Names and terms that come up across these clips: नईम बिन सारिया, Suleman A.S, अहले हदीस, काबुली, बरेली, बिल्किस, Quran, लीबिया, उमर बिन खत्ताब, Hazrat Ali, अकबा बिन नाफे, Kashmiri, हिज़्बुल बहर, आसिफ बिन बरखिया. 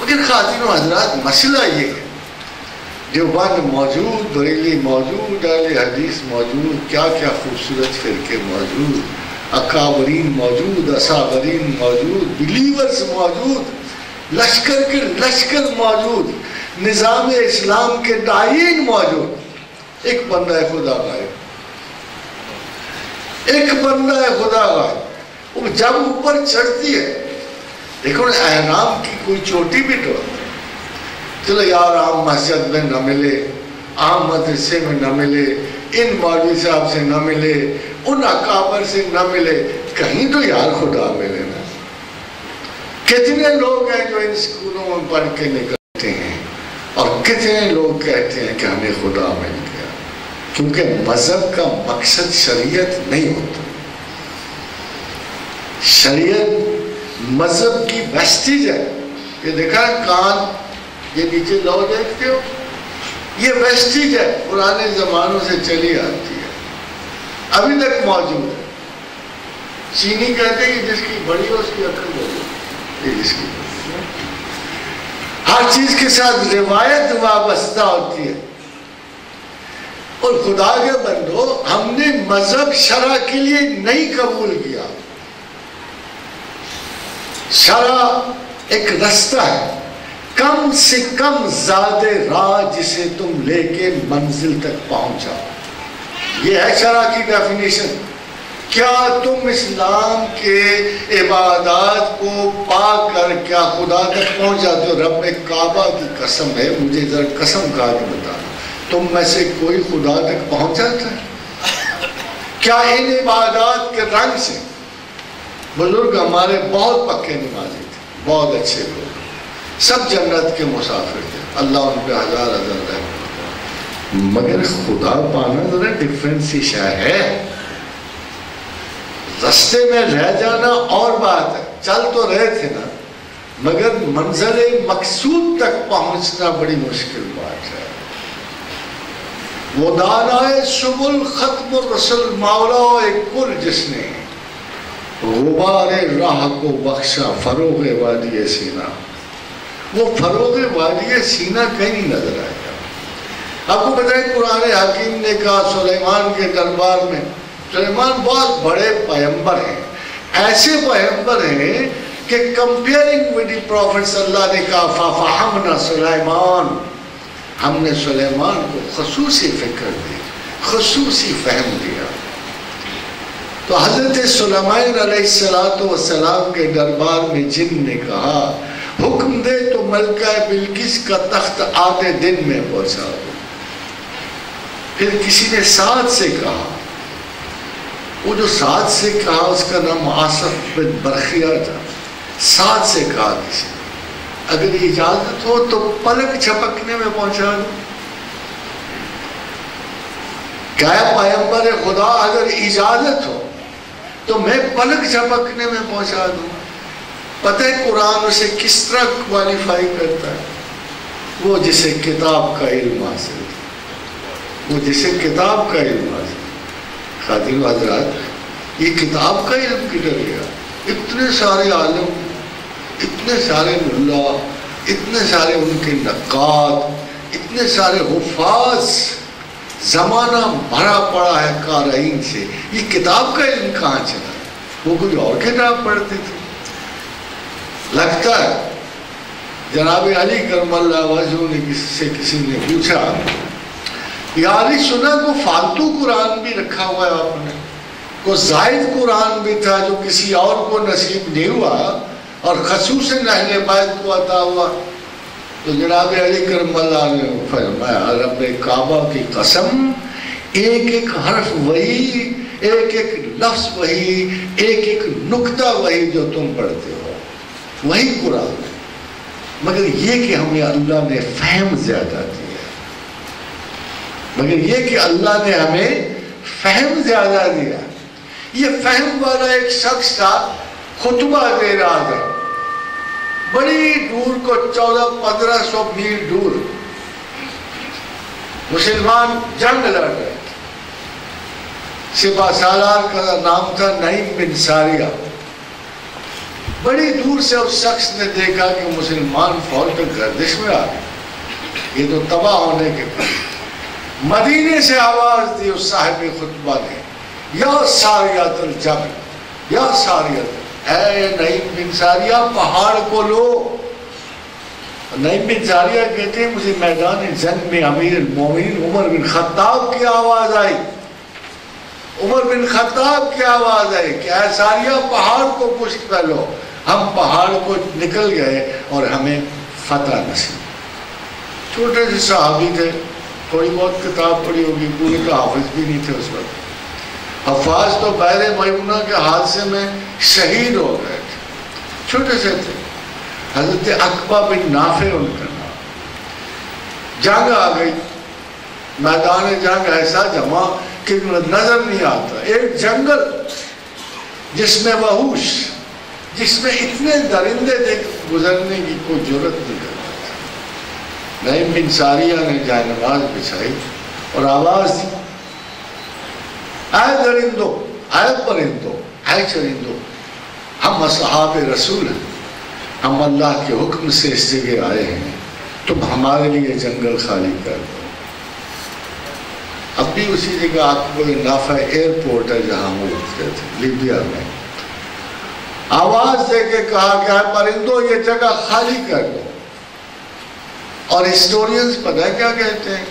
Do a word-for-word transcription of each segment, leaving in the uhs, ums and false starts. मगर खातिन हजरात मसला ये है जो बंद मौजूद, बरेली मौजूद, अहले हदीस मौजूद, क्या क्या खूबसूरत फ़िरके मौजूद, अकाबरीन मौजूद, असाबरीन मौजूद, बिलीवर्स मौजूद, लश्कर के लश्कर मौजूद, निज़ाम इस्लाम के तायीन मौजूद। एक बंदा खुदा गायब, एक बंदा खुदा गायब। वो जब ऊपर चढ़ती है, देखो अहराम की कोई चोटी भी तो चलो यार आम मस्जिद में न मिले, आम मदरसे में न मिले, इन मौलवी साहब से न मिले, उन अकाबर से न मिले, कहीं तो यार खुदा मिले ना। कितने लोग हैं जो इन स्कूलों में पढ़ के निकलते हैं और कितने लोग कहते हैं कि हमें खुदा मिल गया, क्योंकि मजहब का मकसद शरीयत नहीं होता। शरीयत मजहब की वेस्टिज है। ये देखा कान ये नीचे लो देखते हो, ये वेस्टिज है, पुराने जमानों से चली आती है, अभी तक मौजूद है। चीनी कहते हैं जिसकी बड़ी हो उसकी अकल होगी, जिसकी हर चीज के साथ रिवायत वाबस्ता होती है। और खुदा के बंदो, हमने मजहब शरा के लिए नहीं कबूल किया। शरा एक रास्ता है, कम से कम ज्यादा राह जिसे तुम लेके मंजिल तक पहुंचा, ये है शरा की डेफिनेशन। क्या तुम इस्लाम के इबादत को पाकर क्या खुदा तक पहुंच जाते हो? रब ने काबा की कसम है, मुझे जरा कसम खा के बताना, तुम में से कोई खुदा तक पहुंच जाता है क्या इन इबादत के रंग से? बुजुर्ग हमारे बहुत पक्के नमाजी थे, बहुत अच्छे लोग, सब जन्नत के मुसाफिर थे, अल्लाह उन पर हजार हजार रहमत। मगर खुदा पाना जरा डिफरेंस ही शायद है। रास्ते में रह जाना और बात है, चल तो रहे थे ना, मगर मंजिल मकसूद तक पहुंचना बड़ी मुश्किल बात है। वो दानाए सुबुल खत्म रसूल मौला एक कुल जिसने गुबारे राह को बख्शा फरोग वादिय सीना, वो फरोग वादिय सीना कहीं नजर आएगा। आपको पता है कुरान हकीम ने कहा सुलेमान के दरबार में, सुलेमान बहुत बड़े पैगंबर हैं, ऐसे पैगंबर हैं कि कंपेयरिंग विद द प्रॉफिट्स अल्लाह ने कहा फाफहमना सुलेमान, हमने सुलेमान को खसूसी फिक्र दी, खसूसी फहम दिया। तो हजरत सुलेमान अलैहिस्सलाम के दरबार में जिन ने कहा हुक्म दे तो मलका बिल्किस का तख्त आधे दिन में पहुंचा दो। फिर किसी ने साथ से कहा, वो जो साथ से कहा उसका नाम आसिफ बिन बरखिया था। साथ से कहा किसी ने अगर इजाजत हो तो पलक झपकने में पहुंचा दो। क्या पैगंबर खुदा अगर इजाजत हो तो मैं पलक झपकने में पहुंचा दूं? पता है कुरान उसे किस तरह क्वालिफाई करता है? वो जिसे किताब का इल्म हासिल था, वो जिसे किताब का इल्म हासिल। खातिन हजरात, ये किताब का इल्म किधर गया? इतने सारे आलम, इतने सारे मुल्ला, इतने सारे उनके नक़ाद, इतने सारे हुफाज, ज़माना भरा पड़ा है क़ारीन से, ये किताब का इल्म कहाँ चला? वो कोई और किताब पढ़ते थे। लगता है जनाब अली करमल्लाहु वजहू ने किससे किसी ने पूछा, या अली सुना को फालतू कुरान भी रखा हुआ है आपने, को जायद कुरान भी था जो किसी और को नसीब नहीं हुआ और खसूसन अहले बैत को अता हुआ? तो जनाब अली करमल्लाहु ने फरमाया रब काबा की कसम, एक एक हर्फ वही, एक एक लफ्ज़ वही, एक एक नुक्ता वही जो तुम पढ़ते हो, वही कुरान है। मगर ये कि हमें अल्लाह ने फहम ज्यादा दी है, मगर ये कि अल्लाह ने हमें फहम ज्यादा दिया। ये फहम वाला एक शख्स का खुतबा दे रहा था, बड़ी दूर को चौदह पंद्रह सौ मील दूर मुसलमान जंग लड़ रहे थे। सिपा सालार का नाम था नईम बिन सारिया। बड़ी दूर से उस शख्स ने देखा कि मुसलमान फौज तो गर्दिश में आ गए, ये तो तबाह होने के बाद। मदीने से आवाज़ दी उस साहिब खुतबा ने, या सारियातल जबल, या सारियातल, ऐ नईम बिन सारिया पहाड़ को लो। नईम बिन सारिया कहते हैं मुझे मैदान जंग में अमीर मोमिन उमर बिन खत्ताब की आवाज़ आई, उमर बिन खत्ताब की आवाज़ आई कि ऐ सारिया पहाड़ को पुष्ट कर लो। हम पहाड़ को निकल गए और हमें फतह नसीब। छोटे से सहाबी थे, थोड़ी बहुत किताब पढ़ी होगी, पूरी तो हाफिज भी नहीं थे उस वक्त। हफाज तो बहरे मयमुना के हादसे में शहीद हो गए थे, छोटे से थे। हजरत अकबा बिन नाफे उनका नाम। जंग आ गई, मैदान जंग ऐसा जमा कि नजर नहीं आता, एक जंगल जिसमें वहूश, जिसमें इतने दरिंदे देख गुजरने की कोई जरूरत नहीं कर पाता। नईम बिन सारिया ने जायनमाज बिछाई और आवाज दी, आए दरिंदो, आए परिंदो, आए चरिंदो, हम असहाबे रसूल हैं, हम अल्लाह के हुक्म से इस जगह आए हैं, तुम हमारे लिए जंगल खाली कर दो। अब भी उसी जगह आपको नाफा एयरपोर्ट है जहाँ हम उठते थे लीबिया में। आवाज़ दे के कहा कि आप परिंदो ये जगह खाली कर दो। और हिस्टोरियंस पता है क्या कहते हैं?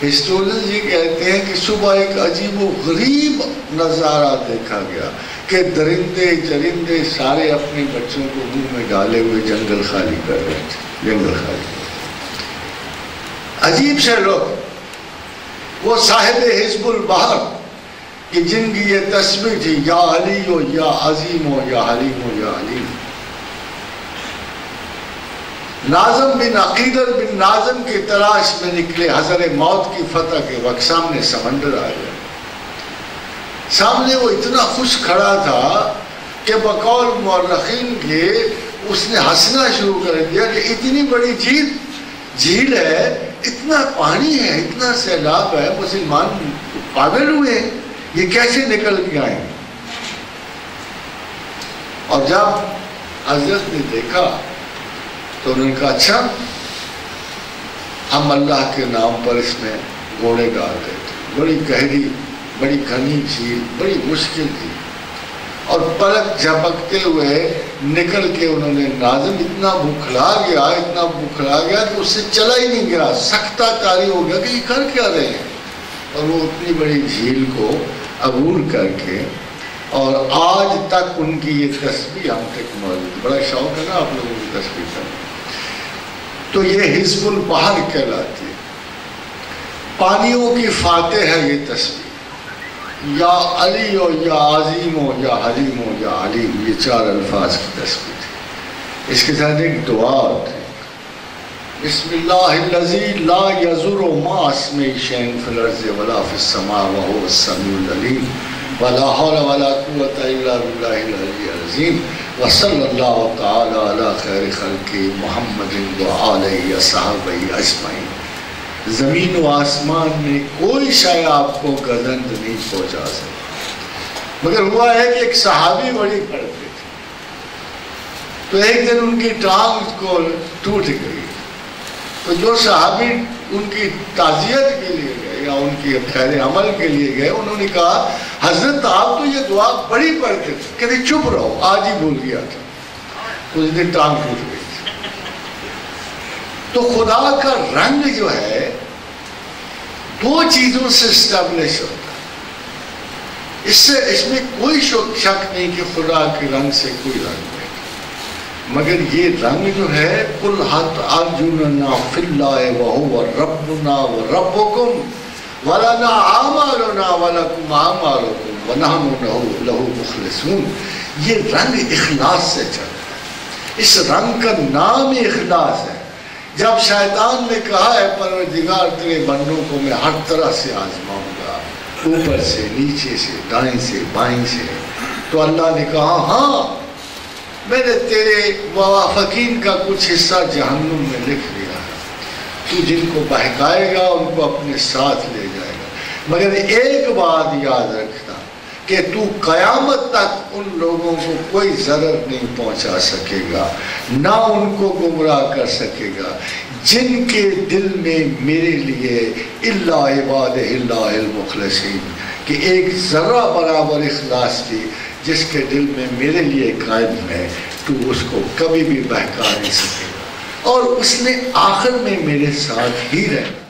हिस्टोरियंस ये कहते हैं कि सुबह एक अजीब व गरीब नज़ारा देखा गया कि दरिंदे चरिंदे सारे अपने बच्चों को मुँह में डाले हुए जंगल खाली कर रहे थे, जंगल खाली। अजीब से लोग, वो साहिब हिजबुल बहर कि जिनकी ये तस्वीर थी, या अली हो या अजीम हो या हलीम हो या अलीम। नाजम बिन अकीदर बिन नाजम की तलाश में निकले हजर मौत की फतह के वक्त, सामने समंदर आ गया। सामने वो इतना खुश खड़ा था कि बकौल मौरखीन के उसने हंसना शुरू कर दिया कि इतनी बड़ी जीत झील है, इतना पानी है, इतना सैलाब है, मुसलमान पागल हुए, ये कैसे निकल के आए। और जब हजरत ने देखा तो उन्होंने कहा, अच्छा हम अल्लाह के नाम पर इसमें घोड़े डाल रहे थे। बड़ी गहरी, बड़ी घनी झील, बड़ी मुश्किल थी। और पलक झपकते हुए निकल के उन्होंने, नाज़िम इतना बुखला गया, इतना बुखला गया कि उससे चला ही नहीं गया, सख्ता कारी हो गया कि ये कर क्या रहे हैं। और वो उतनी बड़ी झील को अबूर करके, और आज तक उनकी ये तस्वीर हम तक मौजूद। बड़ा शौक है ना आप लोगों की तस्वीर का, तो ये हिज़्बुल बहर कहलाती है, पानियों की फातेह है ये तस्वीर। या अली हो या अजीम हो या हलीम हो या अलीम, ये चार अल्फाज की तस्वीर थी। इसके साथ एक दुआ थी, बिस्मिल्लाहिल्लज़ी ला यज़ुरु मा अस्मिही शैअन फिल अर्ज़ि वला फिस समा व हुवा समीउल अलीम व ला हौला व ला कुव्वता इल्ला बिल्लाहिल अलिय्यिल अज़ीम व सल्लल्लाहु तआला अला खैरि खल्क़ि मुहम्मदिन व आलिहि व सहाबिही अजमईन। ज़मीन व आसमान में कोई शाय आपको गजंद नहीं पहुंचा सकता। मगर हुआ है कि एक सहाबी बड़ी पड़ते थे, तो एक दिन उनकी टांग को टूट गई, तो जो सहाबी उनकी ताज़ियत के लिए गए या उनकी खैर अमल के लिए गए, उन्होंने कहा हजरत आप तो ये दुआ बड़ी पढ़ते थे। कहते चुप रहो, आज ही भूल गया था, उस दिन टांग टूट गई। तो खुदा का रंग जो है दो चीज़ों से स्टैब्लिश होता है, इससे इसमें कोई शक नहीं कि खुदा के रंग से कोई रंग नहीं। मगर ये रंग जो है, कुल हत अर्जुनना फिल्लाए वहुव रब्बुना व रब्बुकुम वलना आमालुना वलकुम आमालुकुम वनहनु लहु मुखलिसून, ये रंग इखलास से चलता है। इस रंग का नाम ही इखलास है। जब शैतान ने कहा है परवरदिगार तेरे बंदों को मैं हर तरह से आजमाऊंगा, ऊपर से नीचे से दाएं से बाएं से, तो अल्लाह ने कहा हाँ मैंने तेरे मुवाफिकीन का कुछ हिस्सा जहन्नुम में लिख दिया है, तू जिनको बहकाएगा उनको अपने साथ ले जाएगा। मगर एक बात याद रखना, कि तू क़यामत तक उन लोगों को कोई ज़रर नहीं पहुंचा सकेगा, ना उनको गुमराह कर सकेगा जिनके दिल में मेरे लिए इल्ला इबादिल्लाहिल मुखलसीन कि एक ज़र्रा बराबर इखलास की जिसके दिल में मेरे लिए कायम है, तू उसको कभी भी बहका नहीं सकेगा और उसने आखिर में मेरे साथ ही रहना।